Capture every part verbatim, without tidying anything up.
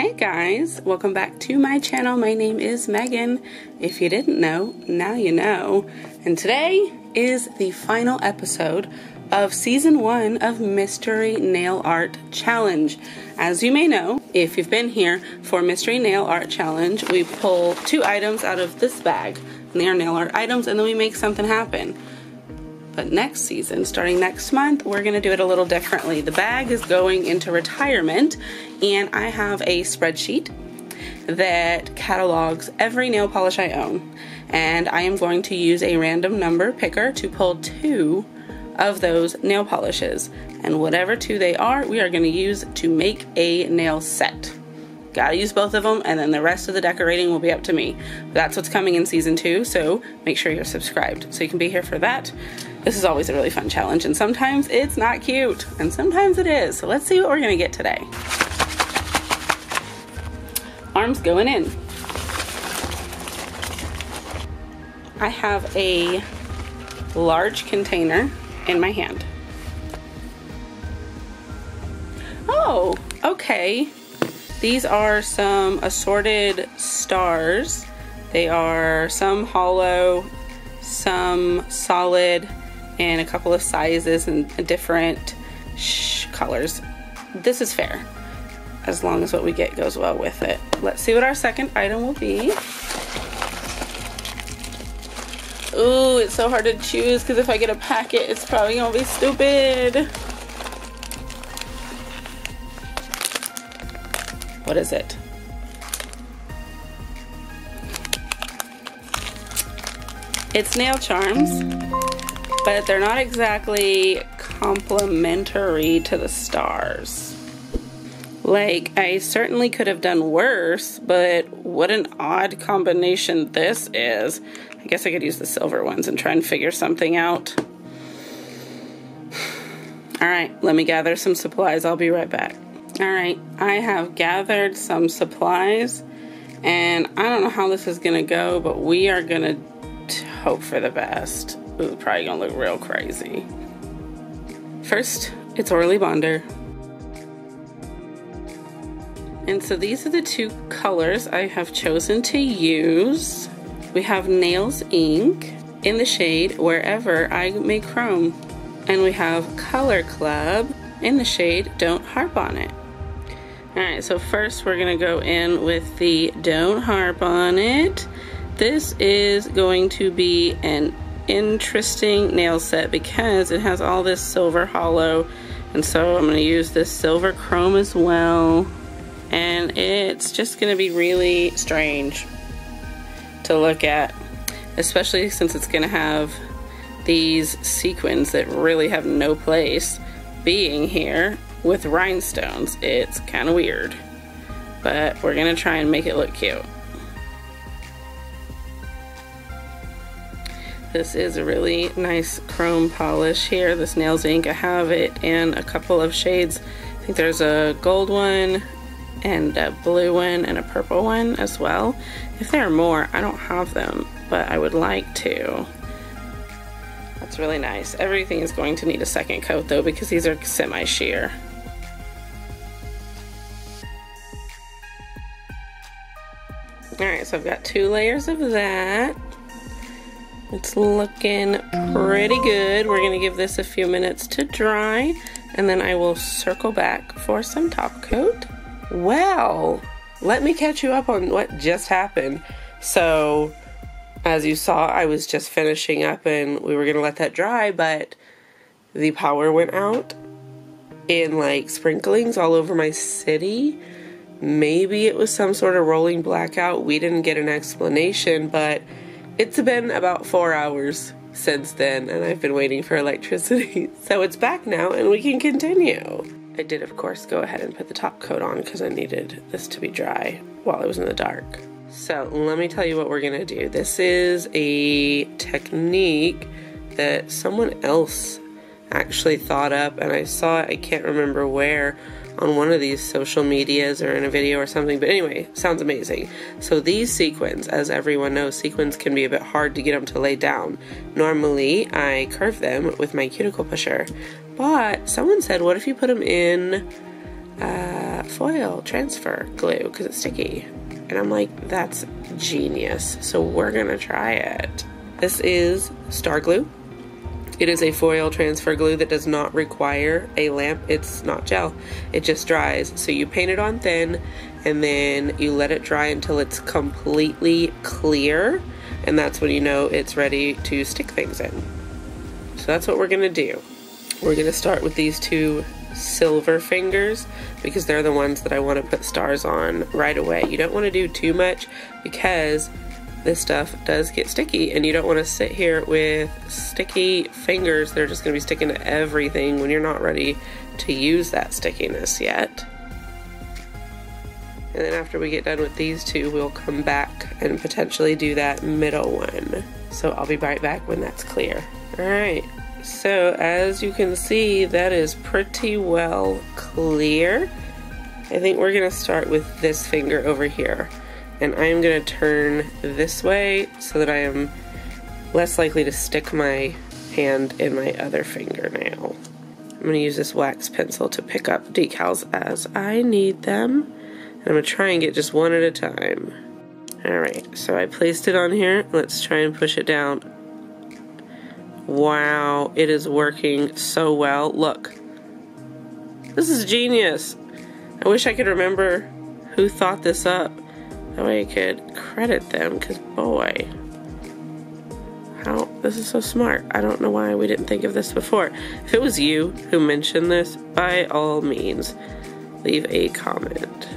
Hey guys, welcome back to my channel. My name is Megan. If you didn't know, now you know. And today is the final episode of season one of Mystery Nail Art Challenge. As you may know, if you've been here for Mystery Nail Art Challenge, we pull two items out of this bag, and they are nail art items, and then we make something happen. But next season, starting next month, we're gonna do it a little differently. The bag is going into retirement, and I have a spreadsheet that catalogs every nail polish I own. And I am going to use a random number picker to pull two of those nail polishes. And whatever two they are, we are gonna use to make a nail set. Gotta use both of them, and then the rest of the decorating will be up to me. That's what's coming in season two, so make sure you're subscribed so you can be here for that. This is always a really fun challenge, and sometimes it's not cute, and sometimes it is. So let's see what we're gonna get today. Arms going in. I have a large container in my hand. Oh, okay. These are some assorted stars. They are some hollow, some solid, and a couple of sizes and different shh, colors. This is fair, as long as what we get goes well with it. Let's see what our second item will be. Ooh, it's so hard to choose, because if I get a packet, it's probably gonna be stupid. What is it? It's nail charms, but they're not exactly complimentary to the stars. Like, I certainly could have done worse, but what an odd combination this is. I guess I could use the silver ones and try and figure something out. All right, let me gather some supplies. I'll be right back. All right, I have gathered some supplies, and I don't know how this is gonna go, but we are gonna hope for the best. This is probably gonna look real crazy. First, it's Orly Bonder. And so these are the two colors I have chosen to use. We have Nails Ink in the shade Wherever I May Chrome. And we have Color Club in the shade Don't Harp On It. All right, so first we're gonna go in with the Don't Harp On It. This is going to be an interesting nail set because it has all this silver hollow, and so I'm gonna use this silver chrome as well. And it's just gonna be really strange to look at, especially since it's gonna have these sequins that really have no place being here with rhinestones. It's kind of weird, but we're gonna try and make it look cute. This is a really nice chrome polish here, this Nails Ink. I have it in a couple of shades. I think there's a gold one and a blue one and a purple one as well. If there are more, I don't have them, but I would like to. That's really nice. Everything is going to need a second coat though, because these are semi-sheer. All right, so I've got two layers of that. It's looking pretty good. We're gonna give this a few minutes to dry, and then I will circle back for some top coat. Well, let me catch you up on what just happened. So, as you saw, I was just finishing up and we were gonna let that dry, but the power went out in like sprinklings all over my city. Maybe it was some sort of rolling blackout. We didn't get an explanation, but it's been about four hours since then, and I've been waiting for electricity. So it's back now and we can continue. I did, of course, go ahead and put the top coat on because I needed this to be dry while it was in the dark. So let me tell you what we're gonna do. This is a technique that someone else actually thought up, and I saw it, I can't remember where, on one of these social medias or in a video or something, but anyway, sounds amazing. So these sequins, as everyone knows, sequins can be a bit hard to get them to lay down. Normally, I curve them with my cuticle pusher, but someone said, what if you put them in uh, foil transfer glue because it's sticky. And I'm like, that's genius. So we're gonna try it. This is Star Glue. It is a foil transfer glue that does not require a lamp. It's not gel, it just dries. So you paint it on thin and then you let it dry until it's completely clear. And that's when you know it's ready to stick things in. So that's what we're gonna do. We're gonna start with these two silver fingers because they're the ones that I want to put stars on right away. You don't want to do too much because this stuff does get sticky and you don't want to sit here with sticky fingers that are just going to be sticking to everything when you're not ready to use that stickiness yet. And then after we get done with these two, we'll come back and potentially do that middle one. So I'll be right back when that's clear. All right. So as you can see, that is pretty well clear. I think we're gonna start with this finger over here, and I'm gonna turn this way so that I am less likely to stick my hand in my other finger now. I'm gonna use this wax pencil to pick up decals as I need them, and I'm gonna try and get just one at a time. Alright, so I placed it on here. Let's try and push it down. Wow, it is working so well. Look, this is genius. I wish I could remember who thought this up. That way I could credit them, because boy, how this is so smart. I don't know why we didn't think of this before. If it was you who mentioned this, by all means, leave a comment.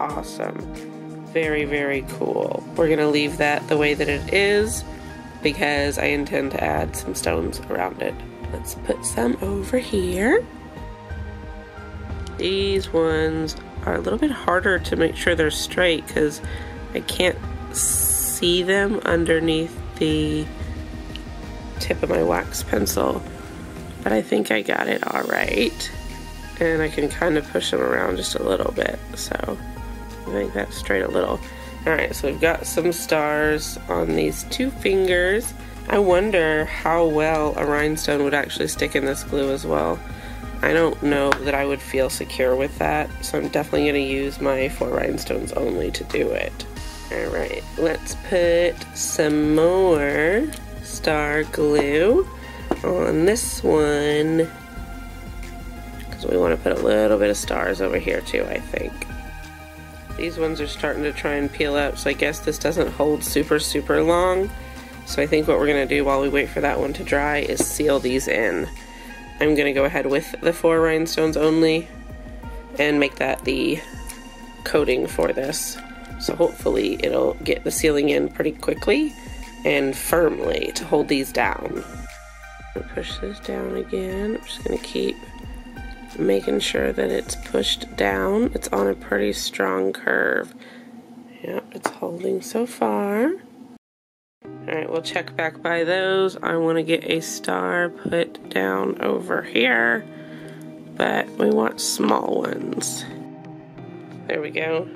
Awesome. Very, very cool. We're gonna leave that the way that it is, because I intend to add some stones around it. Let's put some over here. These ones are a little bit harder to make sure they're straight because I can't see them underneath the tip of my wax pencil. But I think I got it all right. And I can kind of push them around just a little bit. So I think that's straight a little. Alright, so we've got some stars on these two fingers. I wonder how well a rhinestone would actually stick in this glue as well. I don't know that I would feel secure with that, so I'm definitely going to use my For Rhinestones Only to do it. Alright, let's put some more star glue on this one, because we want to put a little bit of stars over here too, I think. These ones are starting to try and peel up, so I guess this doesn't hold super, super long. So I think what we're going to do while we wait for that one to dry is seal these in. I'm going to go ahead with the For Rhinestones Only and make that the coating for this. So hopefully it'll get the sealing in pretty quickly and firmly to hold these down. I'm going to push this down again. I'm just going to keep making sure that it's pushed down. It's on a pretty strong curve. Yep, it's holding so far. Alright, we'll check back by those. I want to get a star put down over here, but we want small ones. There we go.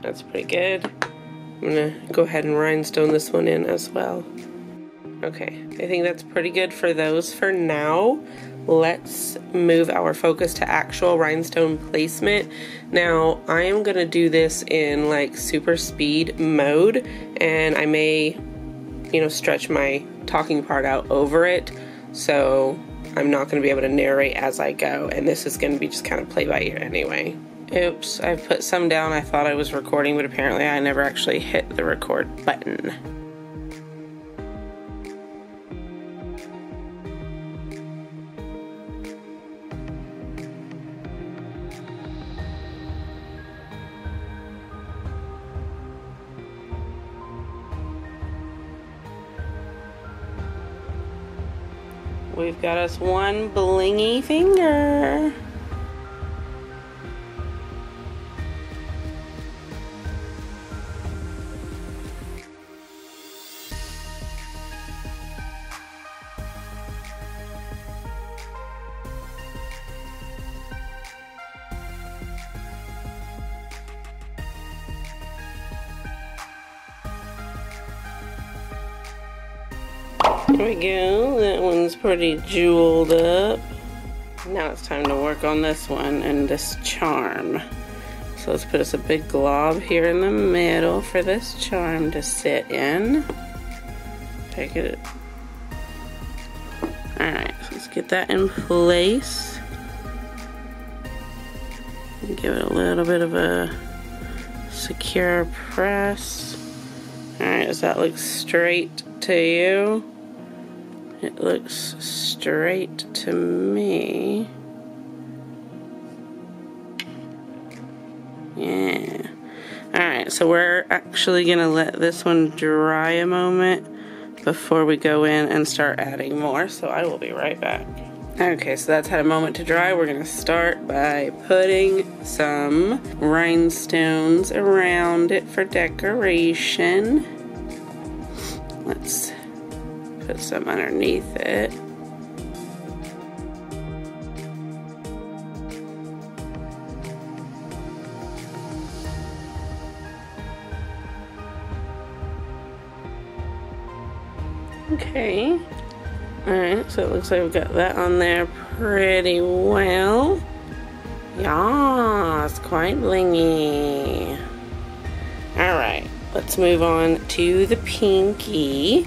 That's pretty good. I'm gonna go ahead and rhinestone this one in as well. Okay, I think that's pretty good for those for now. Let's move our focus to actual rhinestone placement. Now, I am gonna do this in like super speed mode, and I may, you know, stretch my talking part out over it, so I'm not gonna be able to narrate as I go, and this is gonna be just kind of play by ear anyway. Oops, I put some down. I thought I was recording, but apparently I never actually hit the record button. We've got us one blingy finger. There we go, that one's pretty jeweled up. Now it's time to work on this one and this charm. So let's put us a big glob here in the middle for this charm to sit in. Take it. Alright, let's get that in place. Give it a little bit of a secure press. Alright, does that look straight to you? It looks straight to me. Yeah. Alright, so we're actually gonna let this one dry a moment before we go in and start adding more, so I will be right back. Okay, so that's had a moment to dry. We're gonna start by putting some rhinestones around it for decoration. Let's put some underneath it. Okay. Alright, so it looks like we've got that on there pretty well. Yeah, it's quite blingy. Alright, let's move on to the pinky.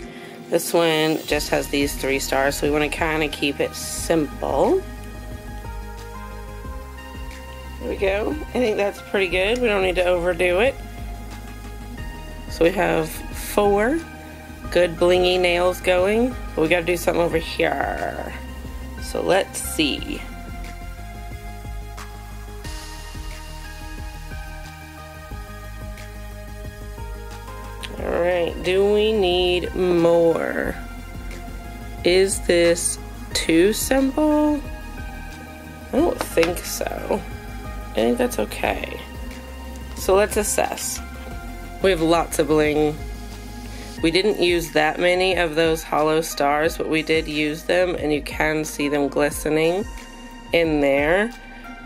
This one just has these three stars, so we want to kind of keep it simple. There we go. I think that's pretty good. We don't need to overdo it. So we have four good blingy nails going, but we gotta do something over here. So let's see. Alright, do we need more? Is this too simple? I don't think so. I think that's okay. So let's assess. We have lots of bling. We didn't use that many of those hollow stars, but we did use them, and you can see them glistening in there.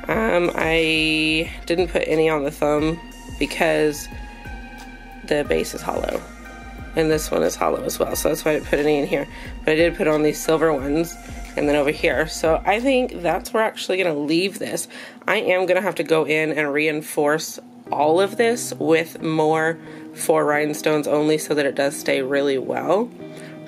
Um, I didn't put any on the thumb because the base is hollow, and this one is hollow as well, so that's why I didn't put any in here. But I did put on these silver ones, and then over here. So I think that's where we're actually going to leave this. I am going to have to go in and reinforce all of this with more For Rhinestones Only so that it does stay really well,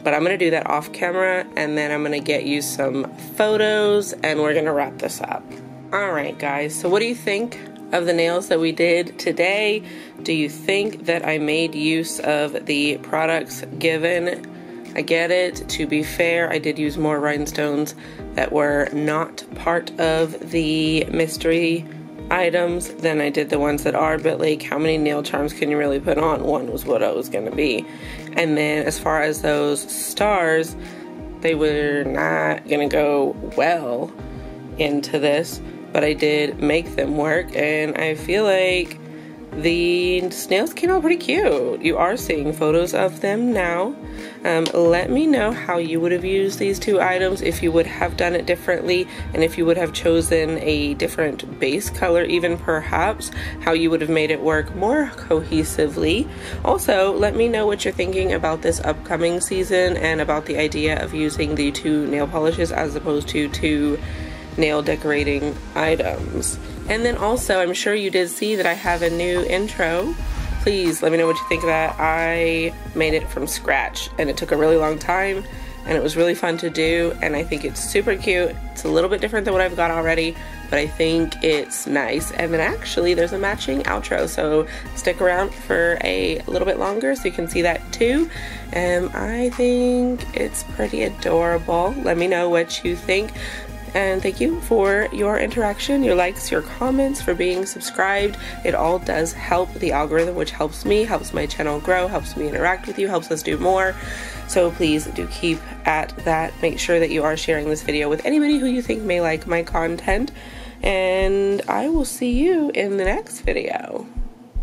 but I'm going to do that off camera, and then I'm going to get you some photos and we're going to wrap this up. Alright guys, so what do you think of the nails that we did today? Do you think that I made use of the products given? I get it. To be fair, I did use more rhinestones that were not part of the mystery items than I did the ones that are, but like, how many nail charms can you really put on? One was what I was gonna be. And then as far as those stars, they were not gonna go well into this, but I did make them work, and I feel like the snails came out pretty cute. You are seeing photos of them now. Um, let me know how you would have used these two items, if you would have done it differently, and if you would have chosen a different base color even perhaps, how you would have made it work more cohesively. Also, let me know what you're thinking about this upcoming season and about the idea of using the two nail polishes as opposed to two nail decorating items. And then also, I'm sure you did see that I have a new intro. Please let me know what you think of that. I made it from scratch and it took a really long time, and it was really fun to do, and I think it's super cute. It's a little bit different than what I've got already, but I think it's nice. And then actually there's a matching outro, so stick around for a little bit longer so you can see that too. And um, I think it's pretty adorable. Let me know what you think. And thank you for your interaction, your likes, your comments, for being subscribed. It all does help the algorithm, which helps me, helps my channel grow, helps me interact with you, helps us do more. So please do keep at that. Make sure that you are sharing this video with anybody who you think may like my content. And I will see you in the next video.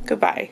Goodbye.